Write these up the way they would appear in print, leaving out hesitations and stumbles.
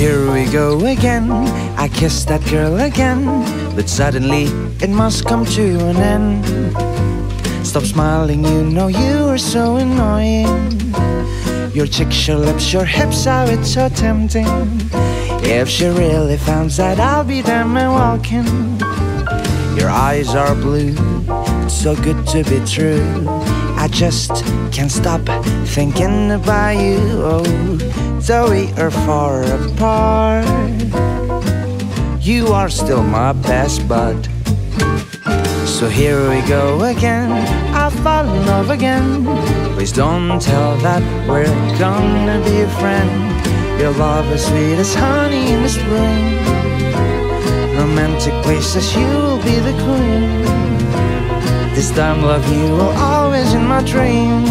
here we go again. I kissed that girl again, but suddenly it must come to an end. Stop smiling, you know you are so annoying. Your cheeks, your lips, your hips, how it's so tempting. If she really finds that, I'll be them and walking. Your eyes are blue, it's so good to be true. I just can't stop thinking about you. Oh, though we are far apart, you are still my best bud. So here we go again, I'll fall in love again. Please don't tell that we're gonna be a friend. Your love is sweet as honey in the spring. Romantic places, you will be the queen. This time, love, you will always in my dreams.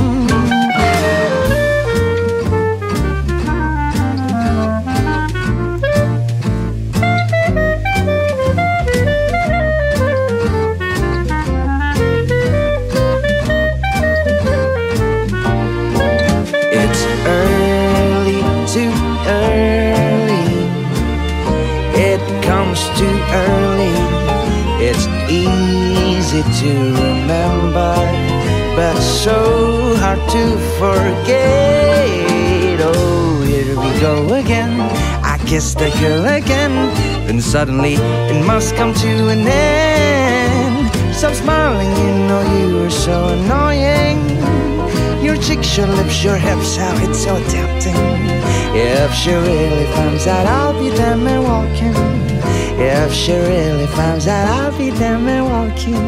It's early, too early. It comes too early. It's easy to remember, but so hard to forget. Oh, here we go again. I kissed the girl again, and suddenly it must come to an end. Stop smiling, you know you are so annoying. Your cheeks, your lips, your hips, how it's so tempting. If she really finds out, I'll be them and walking. If she really finds out, I'll be damn and walking.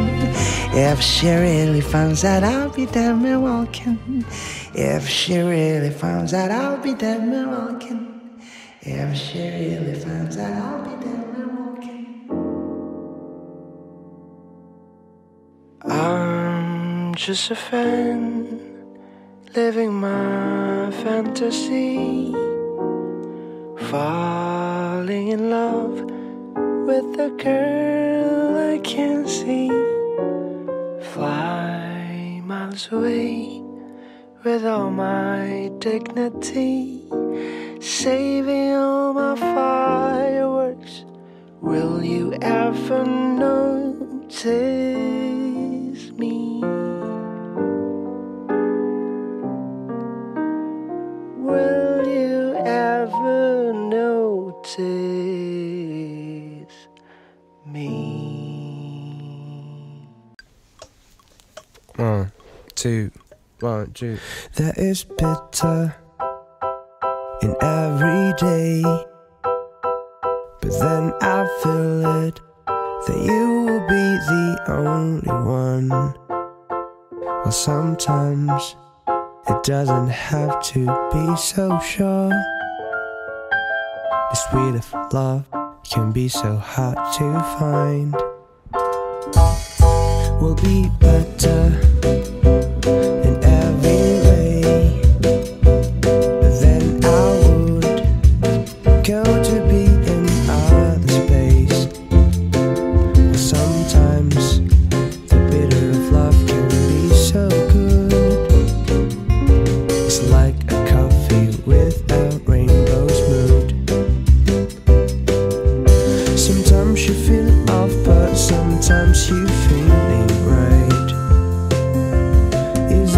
If she really finds out, I'll be damn and walking. If she really finds out, I'll be damn and walking. If she really finds out, I'll be damn and walking. I'm just a fan, living my fantasy, falling in love with a girl I can't see, fly miles away with all my dignity, saving all my fireworks. Will you ever notice me? Will you ever notice me? 1, 2, 1, 2. There is bitter in every day, but then I feel it that you will be the only one. Well, sometimes it doesn't have to be so sure. The sweet of love can be so hard to find. We'll be better in every way, but then I would go to be in other space. But sometimes the bitter of love can be so good. It's like a coffee with a rainbow's mood. Sometimes you feel off, but sometimes you're feeling right. Is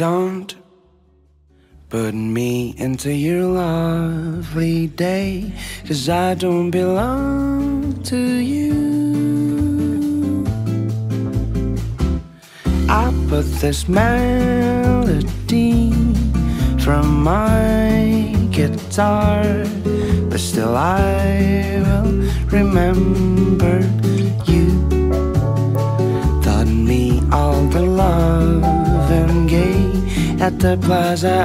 Don't put me into your lovely day, 'cause I don't belong to you. I put this melody from my guitar, but still I will remember you. Taught me all the love and gay at the plaza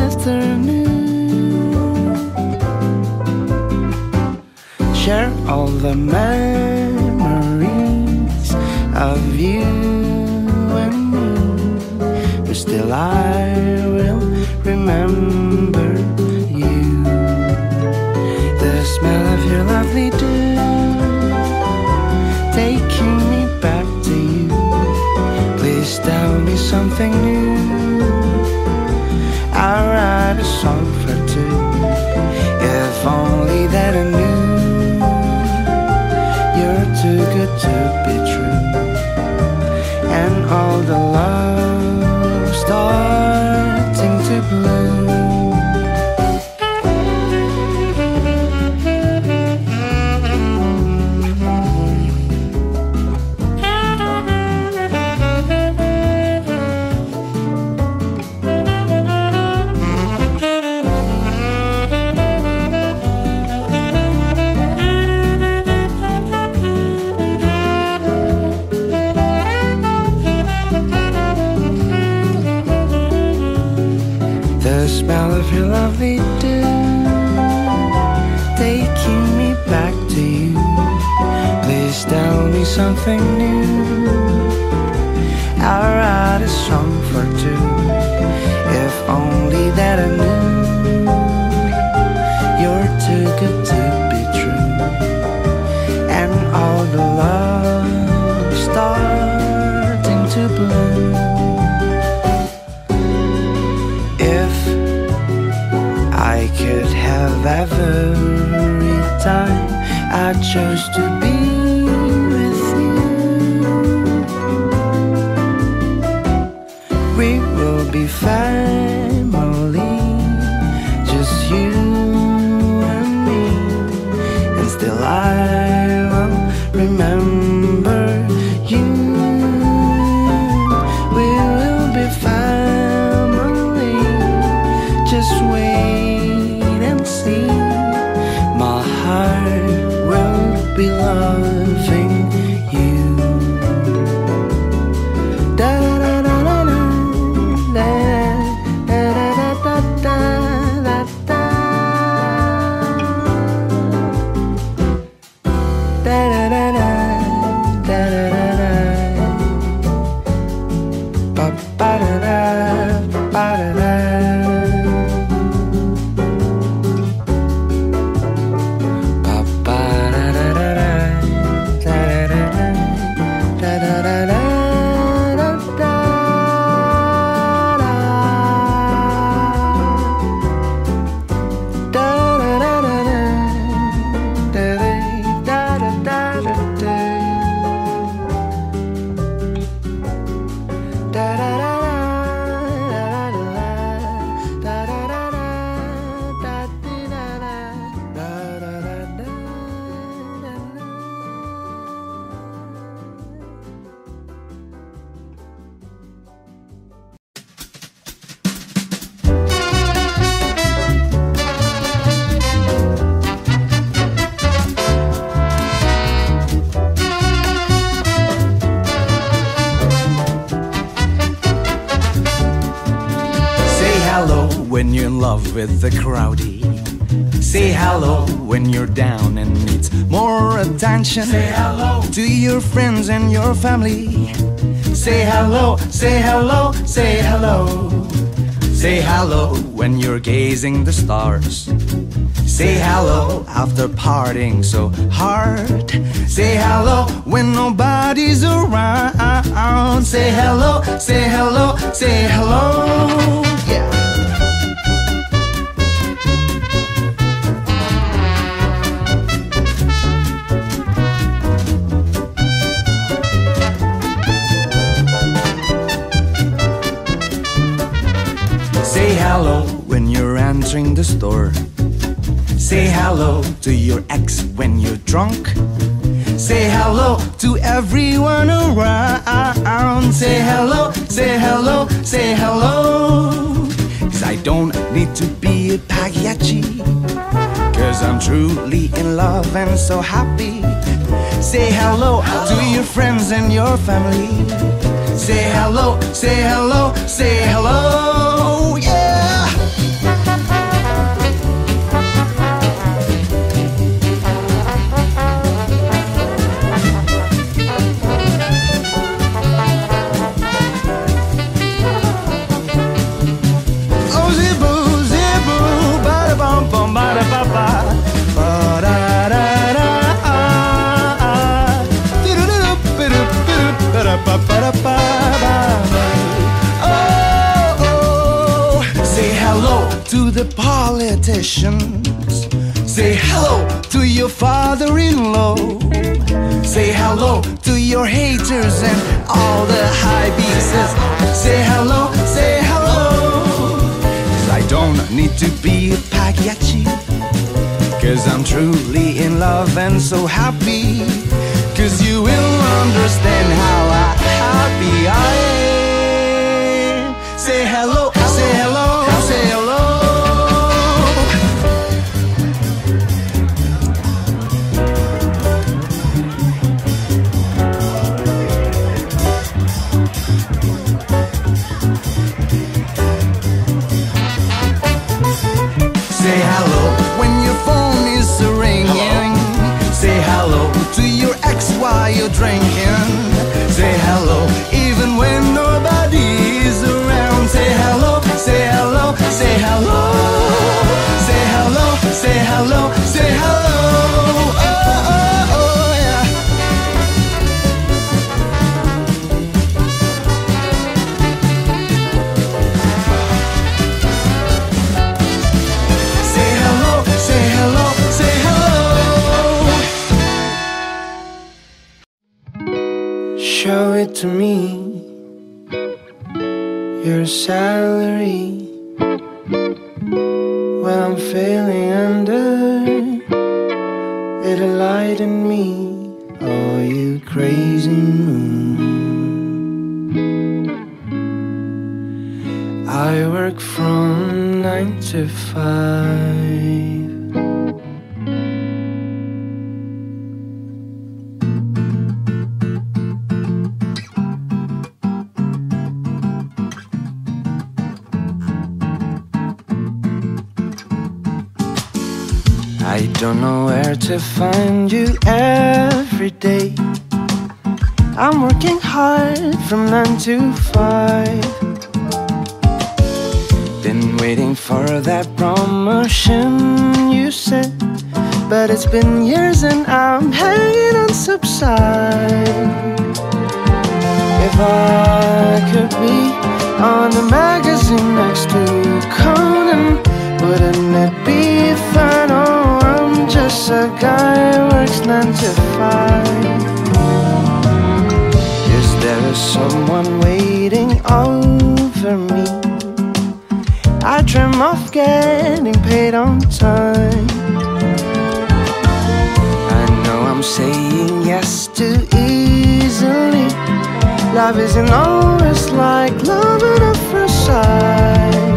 afternoon. Share all the memories of you and me, but still I will remember you. The smell of your lovely dew, taking me back to you. Please tell me something new. I'll write a song for two. If only that I knew you're too good to be true, and all the love starting to bloom. Your lovely dew, taking me back to you. Please tell me something new. I'll write a song for two. If only that I knew you're too good to be true, and all the love starting to bloom. Could have every time I chose to be with you. We will be family, just you and me, and still I will remember you. We will be family, just wait. See, my heart will be loving you. Da da da da da da da da da da. When you're in love with the crowdie, say hello. When you're down and needs more attention, say hello to your friends and your family. Say hello, say hello, say hello. Say hello when you're gazing the stars. Say hello after partying so hard. Say hello when nobody's around. Say hello, say hello, say hello. Yeah. entering the store. Say hello to your ex when you're drunk. Say hello to everyone around. Say hello, say hello, say hello. 'Cause I don't need to be a pagliacci, 'cause I'm truly in love and so happy. Say hello, hello to your friends and your family. Say hello, say hello, say hello, yeah. Oh, ziboo, ziboo, bada bum bum, bada ba ba. To the politicians, say hello to your father-in-law. Say hello to your haters and all the high pieces. Say hello, say hello. 'Cause I don't need to be a pagliacci, 'cause I'm truly in love and so happy. 'Cause you will understand how happy I am. Say hello, say hello, say hello. Say hello when your phone is ringing. Say hello to your ex while you're drinking. Say hello even when nobody is around. Say hello, say hello, say hello. Say hello, say hello, say hello. Oh, oh, oh, yeah. Show it to me, your salary, when I'm failing under, it'll lighten me. Oh, you crazy moon. I work from 9 to 5. I don't know where to find you every day. I'm working hard from 9 to 5. Been waiting for that promotion you said, but it's been years and I'm hanging on subside. If I could be on the magazine next to Conan, wouldn't it be fun? Oh, just a guy who works 9 to 5. Is there someone waiting over me? I dream of getting paid on time. I know I'm saying yes too easily. Love isn't always like love at a first sight.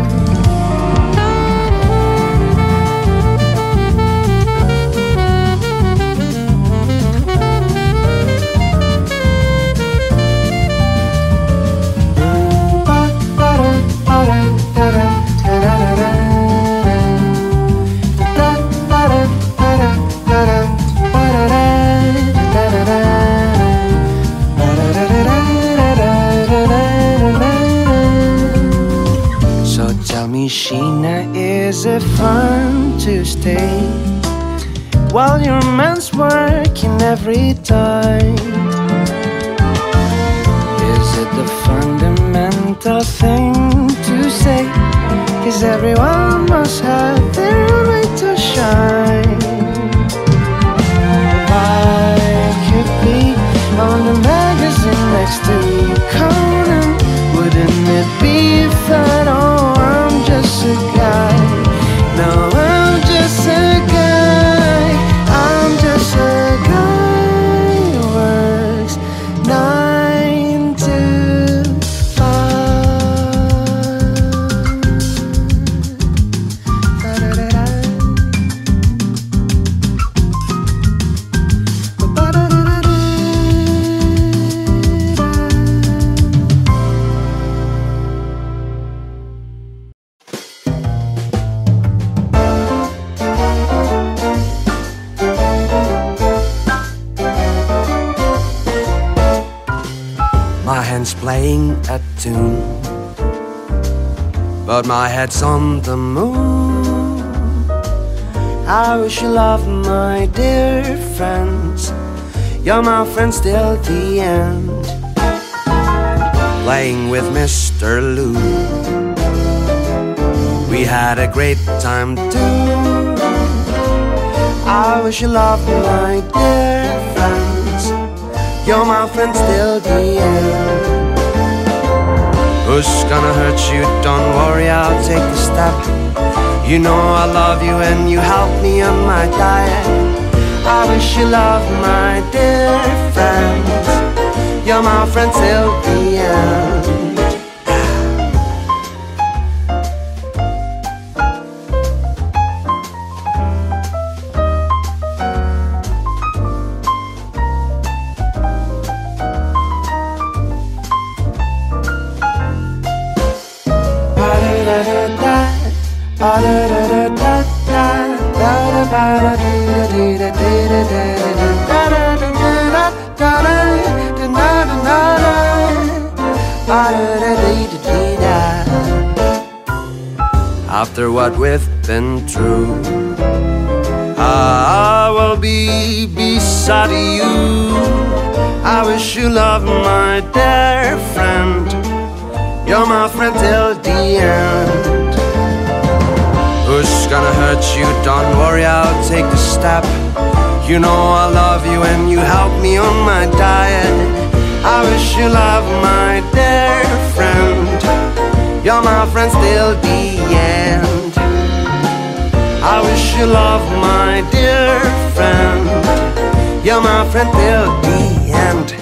Sheena, is it fun to stay while your man's working every time? Is it the fundamental thing to say? 'Cause everyone must have their light to shine. If I could be on the magazine next to Conan, wouldn't it be fun? Oh, just a guy my hands playing a tune, but my head's on the moon. I wish you love, my dear friends, you're my friends till the end. Playing with Mr. Lou, we had a great time too. I wish you love, my dear friends, you're my friends till the end. Who's gonna hurt you? Don't worry, I'll take the step. You know I love you and you help me on my diet. I wish you love, my dear friends, you're my friends till the end. After what we've been through, I will be beside you. I wish you love, my dear friend, you're my friend till the end. Who's gonna hurt you? Don't worry, I'll take the step. You know I love you and you help me on my diet. I wish you love, my dear friend, you're my friend till the end. I wish you love, my dear friend, you're my friend till the end.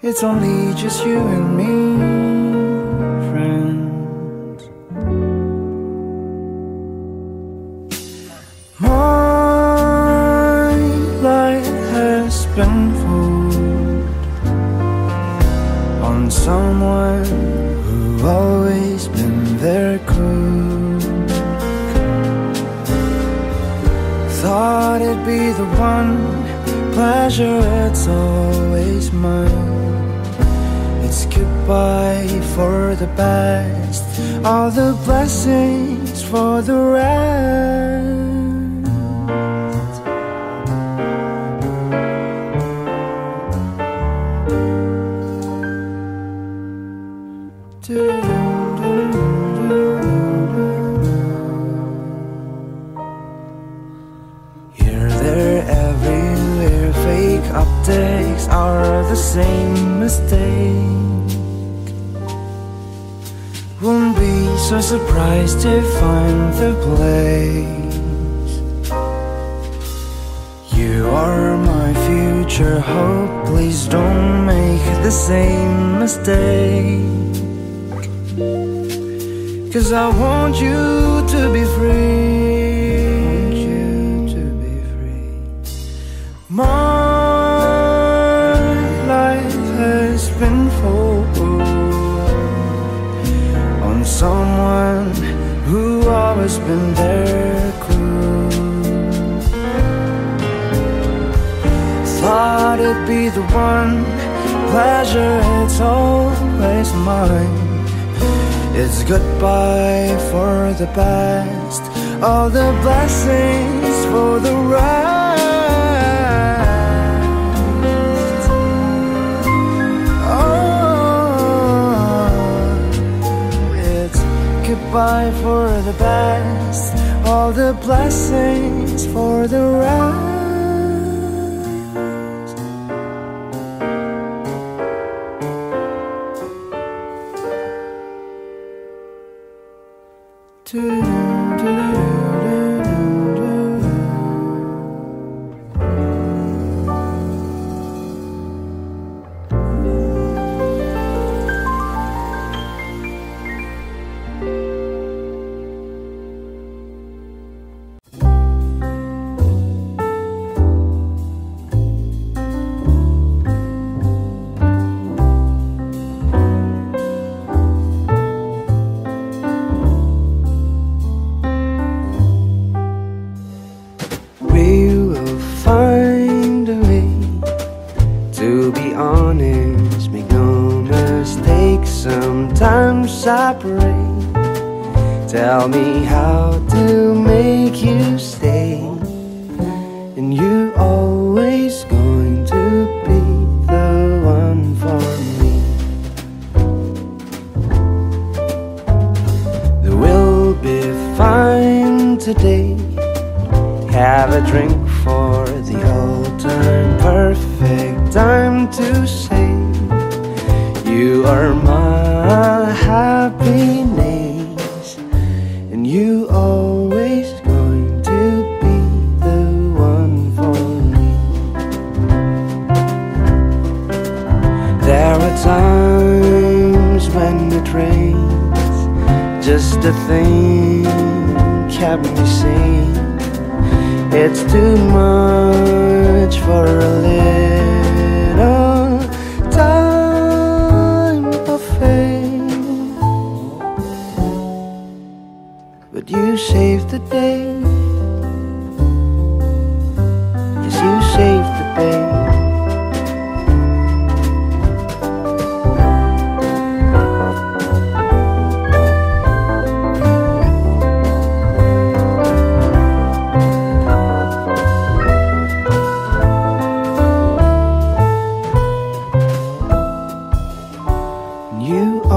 It's only just you and me, friends. My light has been fooled on someone who always been there cool. Thought it'd be the one pleasure, it's always mine. It's goodbye for the best, all the blessings for the rest. Here, there, everywhere, fake updates are the same mistake. So surprised to find the place. You are my future hope, please don't make the same mistake. 'Cause I want you to be free, My life has been full. Someone who always been there cool. Thought it'd be the one pleasure, it's always mine. It's goodbye for the best, all the blessings for the rest. Goodbye for the best, all the blessings for the rest. tell me how to make you stay, and you're always going to be the one for me. The we'll be fine today, have a drink for the old time, perfect time to say you are my happiness, and you always going to be the one for me. There are times when the train's just a thing kept me sane. It's too much for a little you saved the day. Yes, you saved the day. And you always going to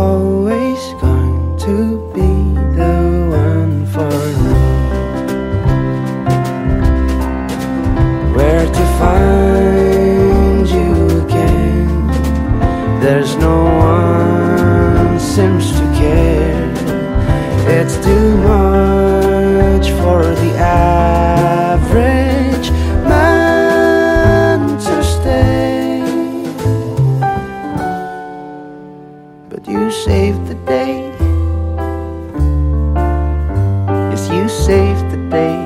be the one for me. Where to find you again? There's no one seems to care. It's too much for the average man to stay. But you saved the day. You saved the day.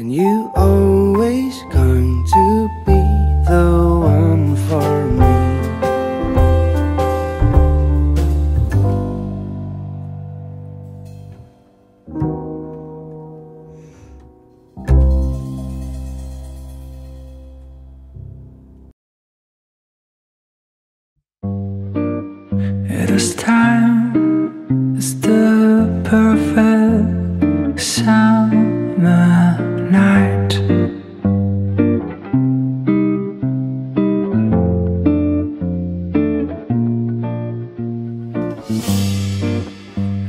And you always going to be the one for me. This time is the perfect summer night.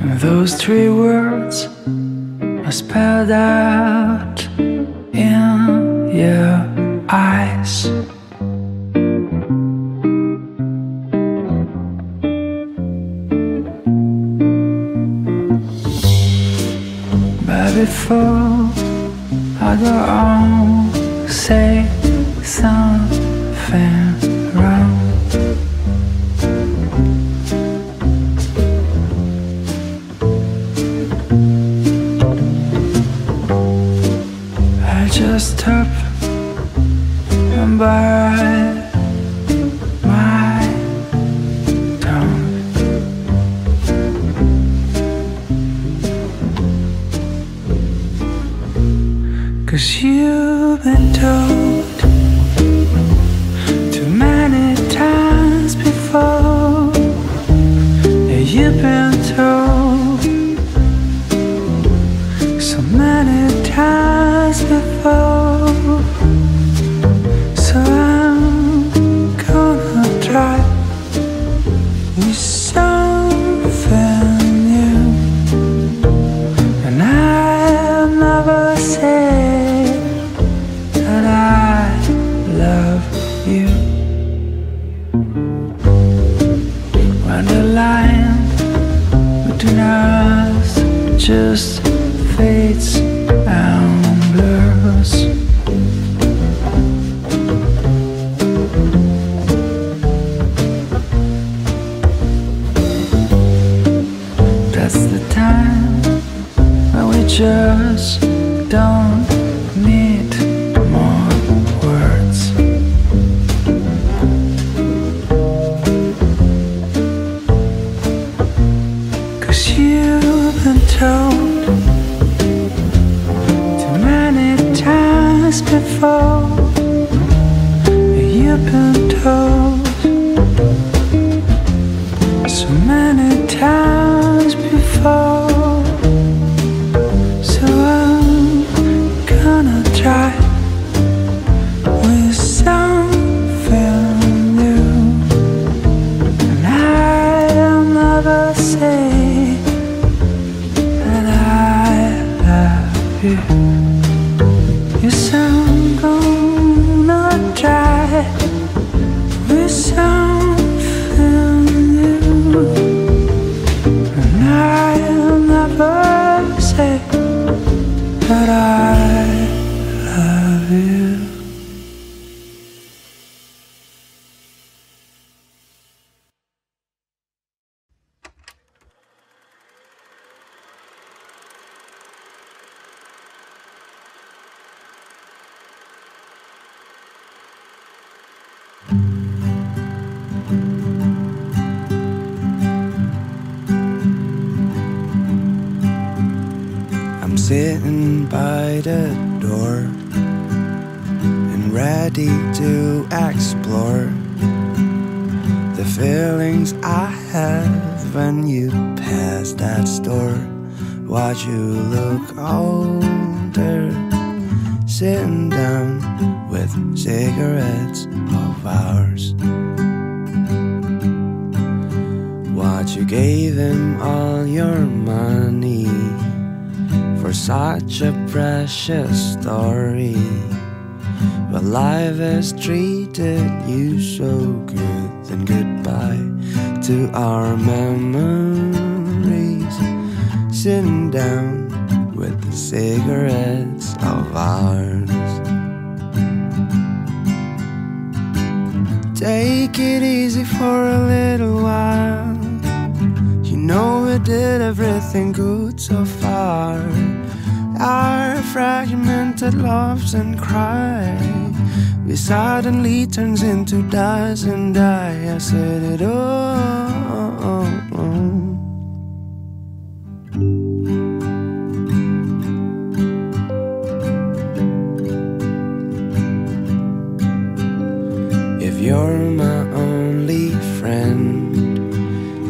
And those three words are spelled out in your eyes. Before I go on, say something wrong. I just hope I'm by my tongue. Cause you've been told too many times before. Yeah, you've been told so many times before. So I'm gonna try with something new, and I've never said between us just fades and blurs. That's the time when we just don't need more words. you've been told too many times before. You've been told so many times before. So I'm gonna try with something new, and I'll never say you. Yes, I'm gonna try with something new, and I'll never say that I love you. Sitting by the door and ready to explore the feelings I have when you pass that store. Watch you look older, sitting down with cigarettes of ours. Watch you gave him all your money for such a precious story, but life has treated you so good. Then goodbye to our memories, sitting down with the cigarettes of ours. Take it easy for a little while, you know we did everything good so far. Our fragmented loves and cry, we suddenly turns into dies and die. I said it all. If you're my only friend,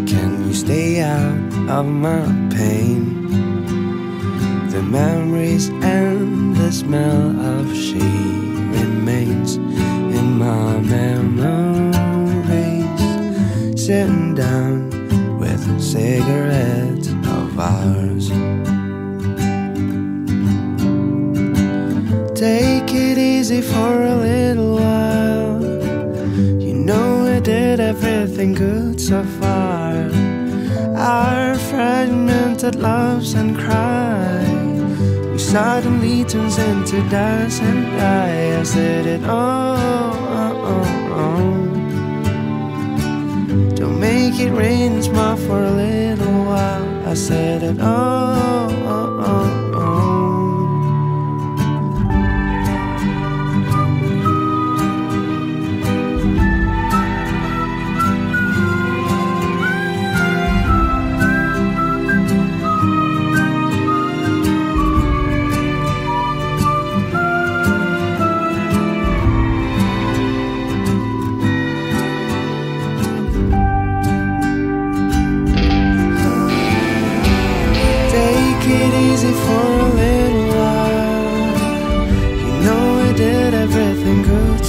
can you stay out of my pain? The memories and the smell of she remains in my memories, sitting down with cigarettes of ours. Take it easy for a little while, you know we did everything good so far. Our fragmented loves and cries suddenly turns into dust and die. I said it all. Don't make it rain and smile for a little while. I said it all.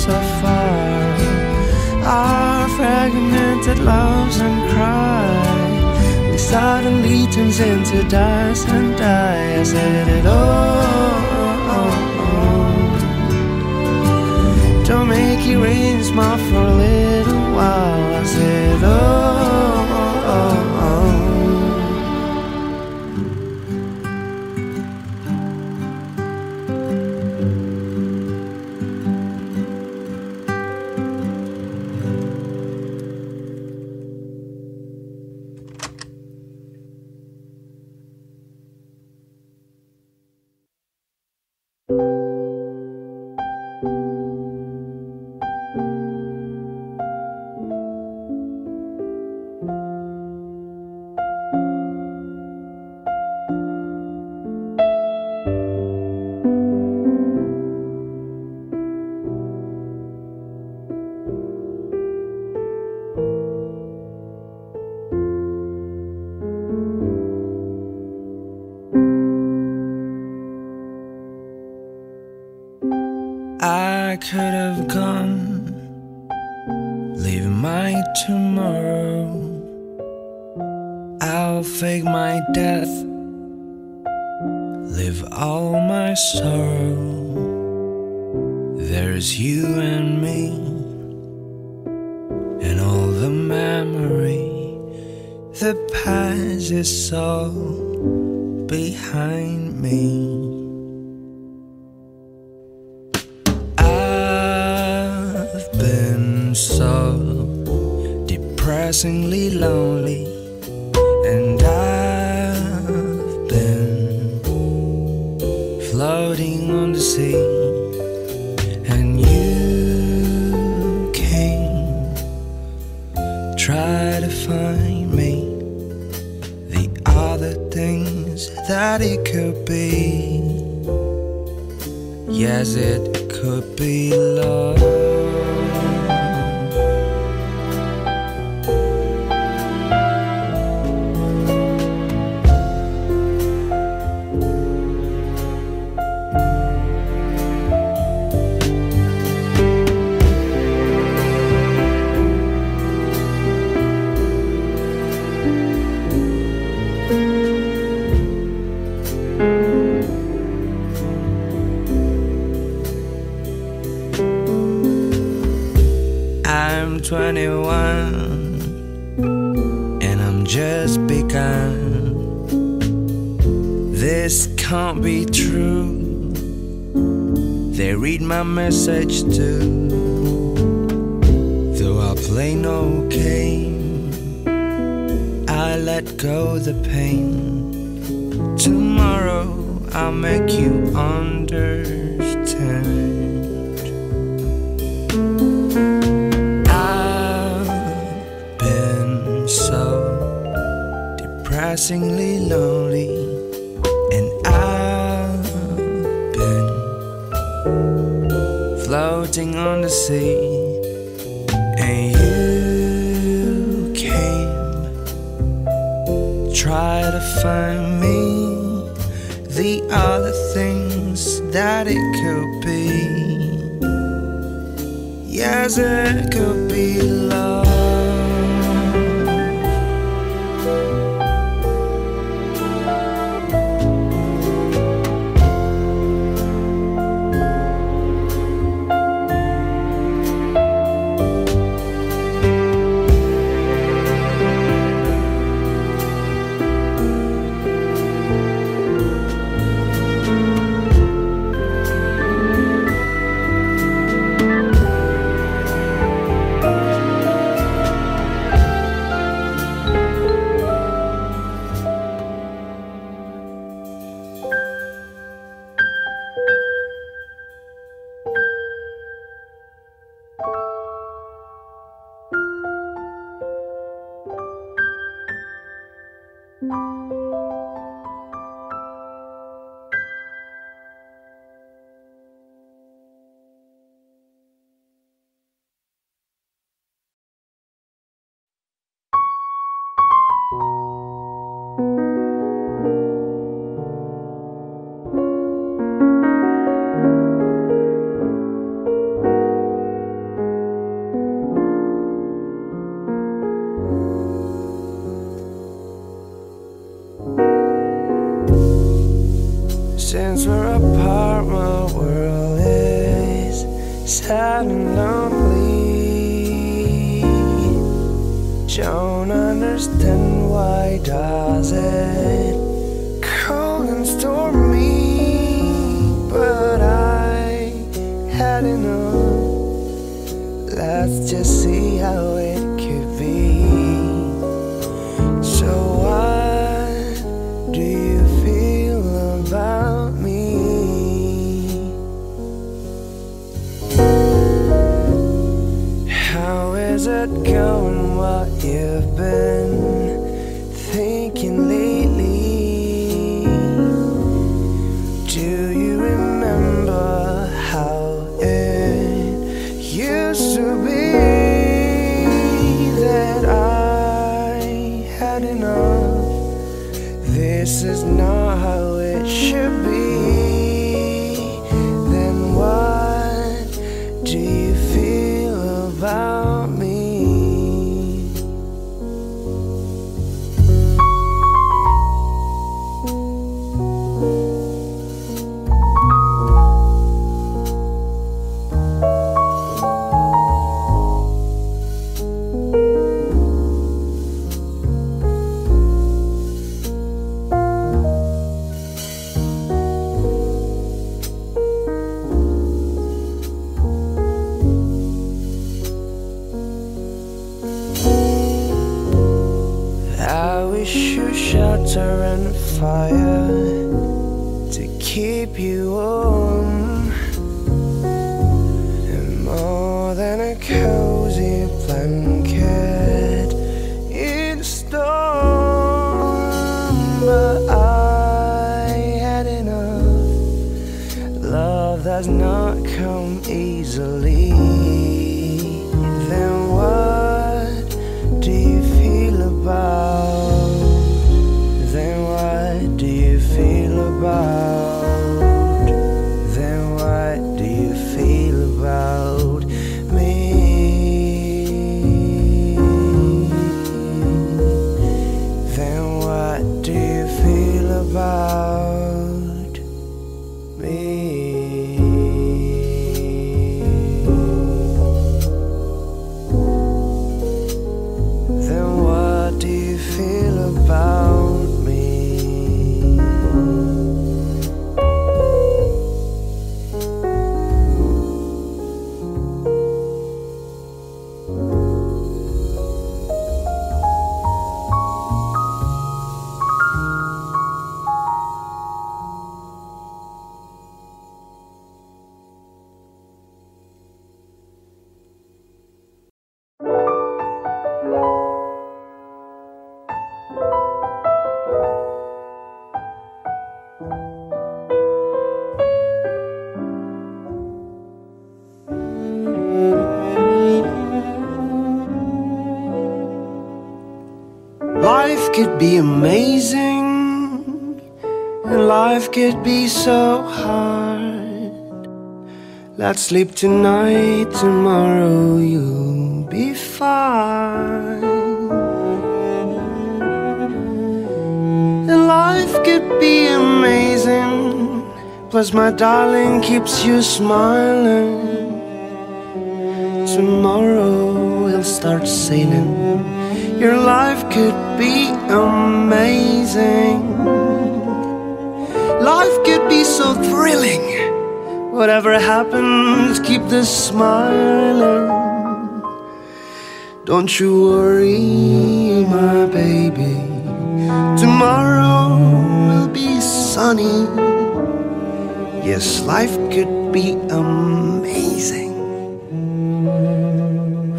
So far, our fragmented loves and cry, we suddenly turns into dust and die. I said it all. Don't make it rain, smile for a little while. I said it all. could have gone, leave my tomorrow. I'll fake my death, live all my sorrow. There's you and me, and all the memory that passes all behind me. So depressingly lonely, and I've been floating on the sea, and you came, try to find me, the other things that it could be. Yes, it could be love. I'm 21 and I'm just begun. This can't be true, they read my message too. Though I play no game, I let go the pain. Tomorrow I'll make you understand. Depressingly lonely, and I've been floating on the sea, and you came, try to find me, the other things that it could be. Yes, it could be love. Since we're apart, my world is sad and lonely. Don't understand why does it cold and stormy, but I had enough. Let's just see how it could be. So what do you feel about going, what you've been thinking lately? Do you remember how it used to be? That I had enough, this is not how it should be. Then what water and fire to keep you warm, and more than a cozy blanket in a storm. But I had enough. Love does not come easily. Then what do you feel about? Then what do you feel about me? Then what do you feel about me? Then what do you feel about me? Life could be amazing, and life could be so hard. Let's sleep tonight, tomorrow you'll be fine. And life could be amazing, plus my darling keeps you smiling. Tomorrow we'll start sailing. Your life could be amazing. Life could be so thrilling. Whatever happens, keep the smiling. Don't you worry, my baby. Tomorrow will be sunny. Yes, life could be amazing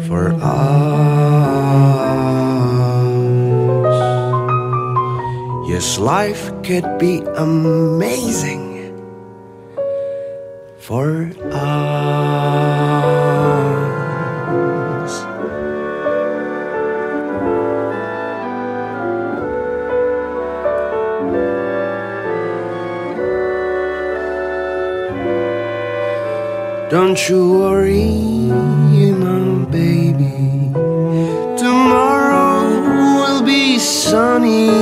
for us. Yes, life could be amazing for us. Don't you worry, my baby. Tomorrow will be sunny.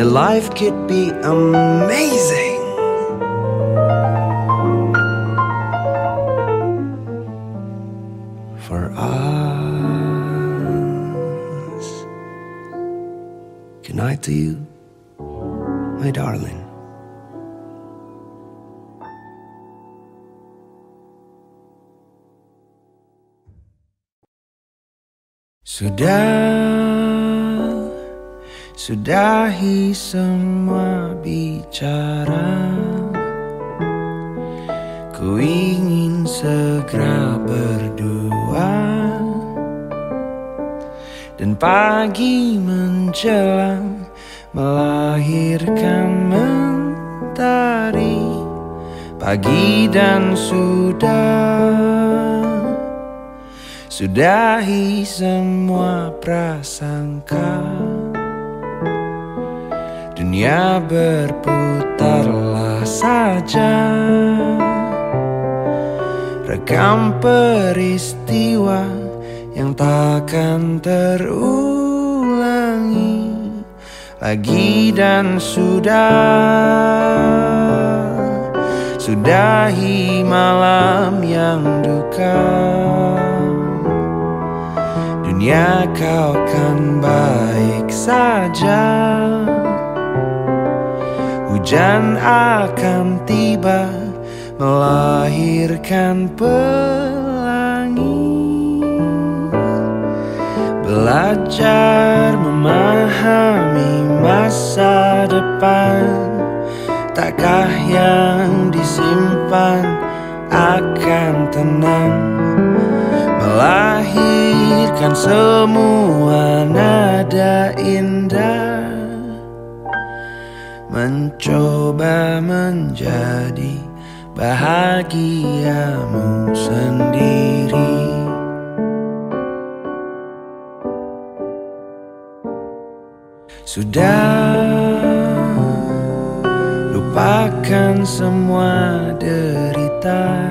And life could be amazing. For us. Good night to you, my darling. Sudahi semua bicara. Ku ingin segera berdua, dan pagi menjelang melahirkan mentari. Pagi dan sudahi semua prasangka. Dunia berputarlah saja, rekam peristiwa yang takkan terulangi lagi. Dan sudahi malam yang duka. Dunia kau kan baik saja. Hujan akan tiba melahirkan pelangi. belajar memahami masa depan. Takkah yang disimpan akan tenang, melahirkan semua nada indah. Mencoba menjadi bahagiamu sendiri. Sudah lupakan semua derita,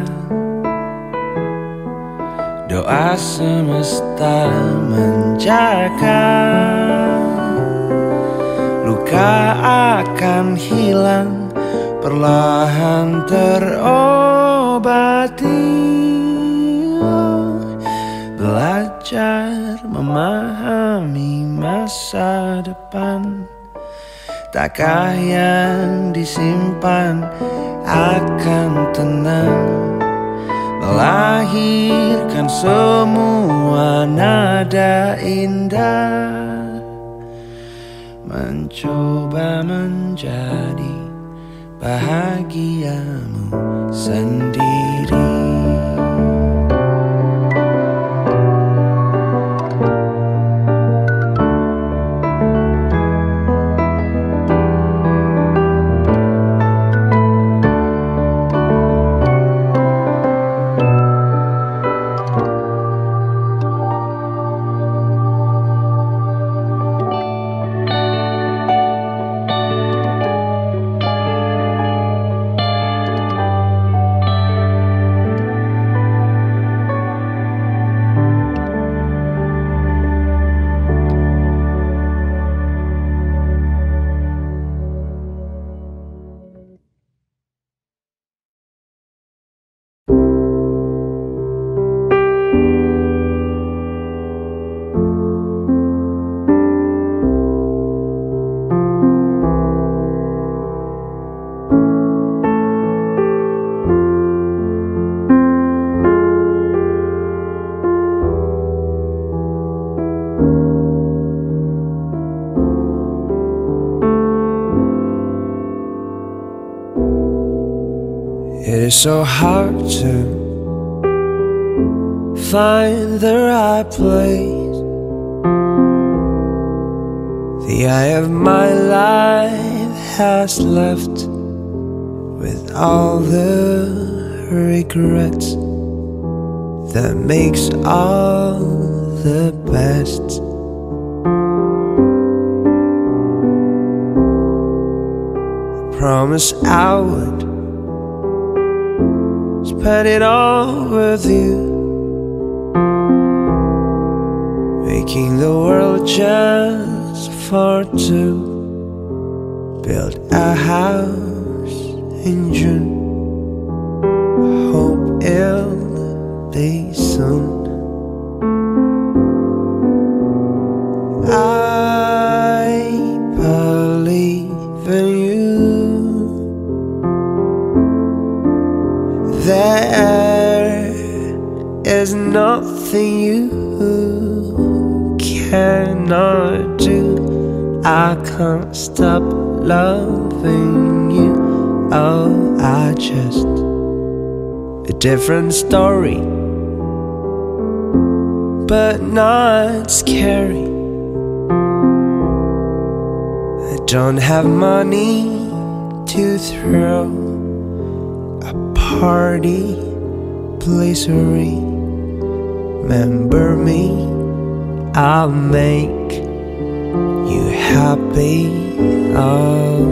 doa semesta menjaga. Luka akan hilang, perlahan terobati. Belajar memahami masa depan. Takkah yang disimpan akan tenang, melahirkan semua nada indah. Mencoba menjadi bahagiamu sendiri. It is so hard to find the right place. The eye of my life has left with all the regrets. That makes all the best. I promise I would spend it all with you, making the world just for two. Build a house in June, I hope it'll be soon. I believe in you. There is nothing you cannot do. I can't stop loving you. Oh, I just a different story, but not scary. I don't have money to throw party, please remember me. I'll make you happy. Oh,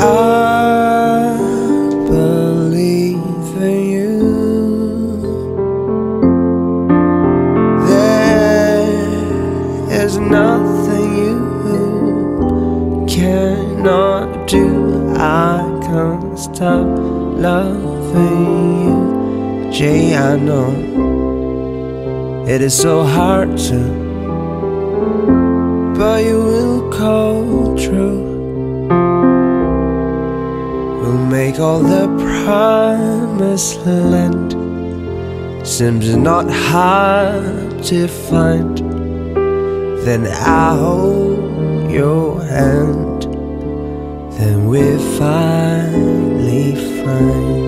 I believe in you. loving you, Jay. I know it is so hard to, but you will come true. We'll make all the promised land seems not hard to find. Then I hold your hand, then we finally find.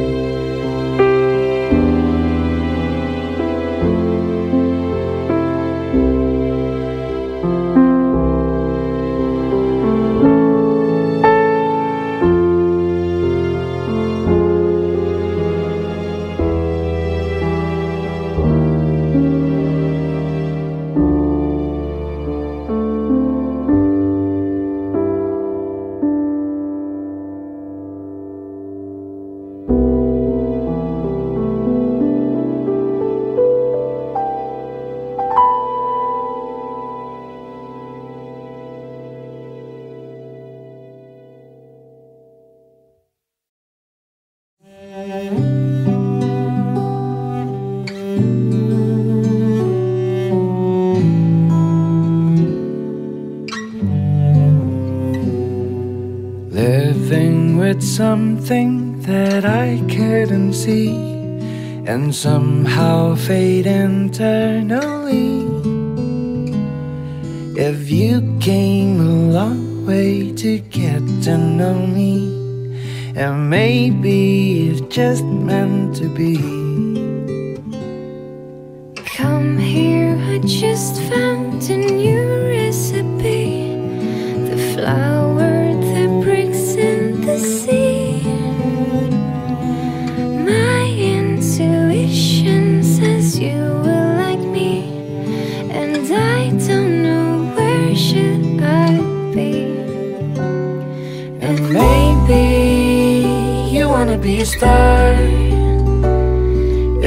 Something that I couldn't see, and somehow fade internally. If you came a long way to get to know me, and maybe it's just meant to be. Come here, I just found a new recipe. The flower that breaks in the sea. Be a star.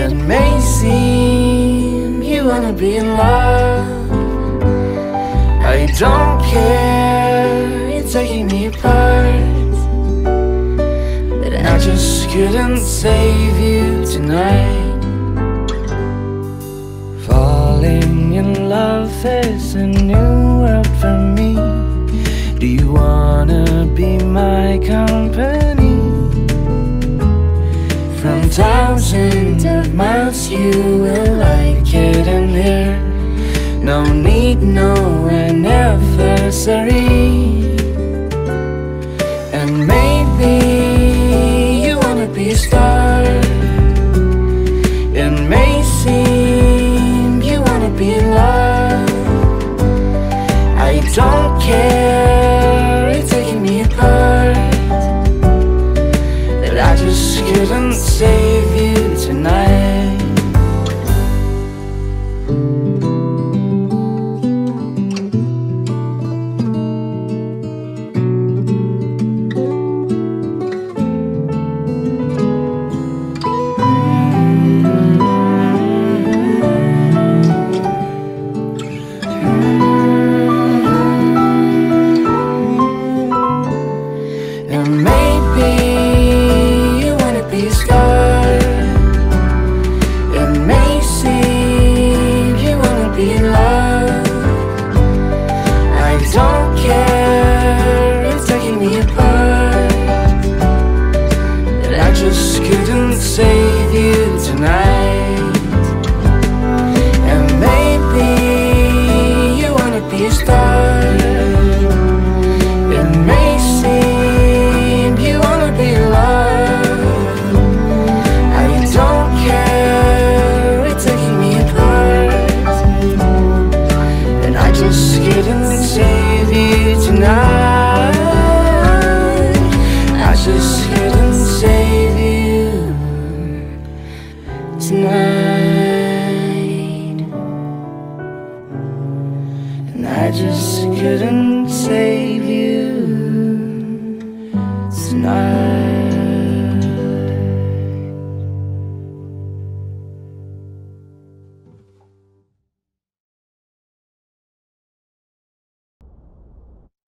It may seem you wanna be in love. I don't care, it's taking me apart, but I just couldn't save you tonight. Falling in love is a new world for me. Do you wanna be my company? From thousands of miles you will like it in here. No need, no anniversary. And maybe you wanna be a star. It may seem you wanna be in love. I don't care, it's taking me apart, but I just couldn't save you tonight.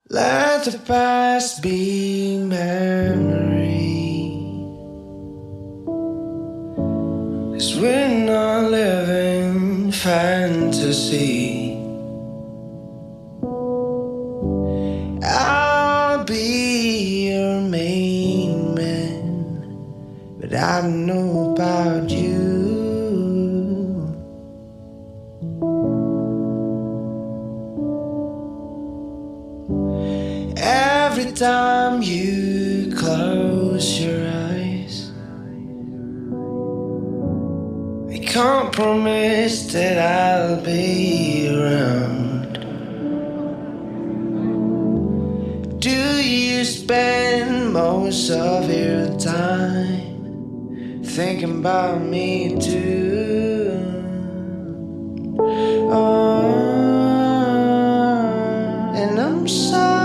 Let the past be memory. 'Cause we're not living fantasy. I'll be your main man, but I don't know about you. Every time you close your eyes, I can't promise that I'll be around. Do you spend most of your time thinking about me too? Oh, and I'm sorry.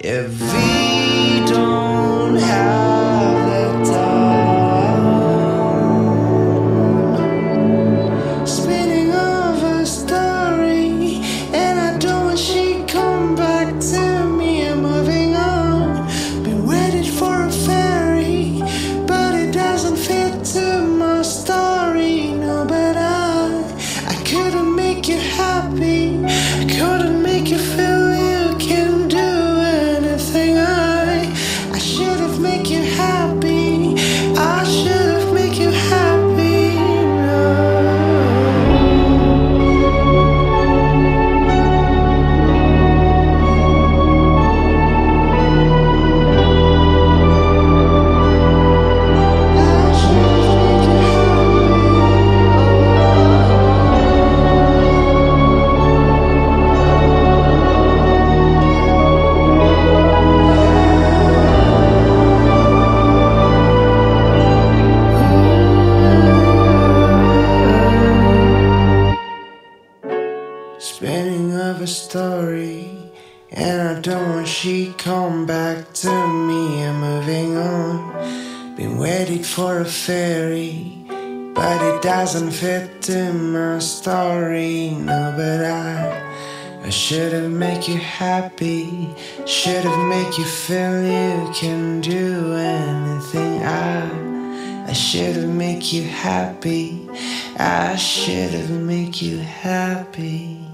If we don't have the time, spinning of a story, and I don't want she come back to me. I'm moving on, been waiting for a ferry, but it doesn't fit to my story. No, but I couldn't make you happy, I couldn't make you feel. Spinning of a story, and I don't want she come back to me. I'm moving on, been waiting for a ferry, but it doesn't fit to my story. No, but I should've made you happy, should've made you feel you can do anything. I should've made you happy, I should've made you happy.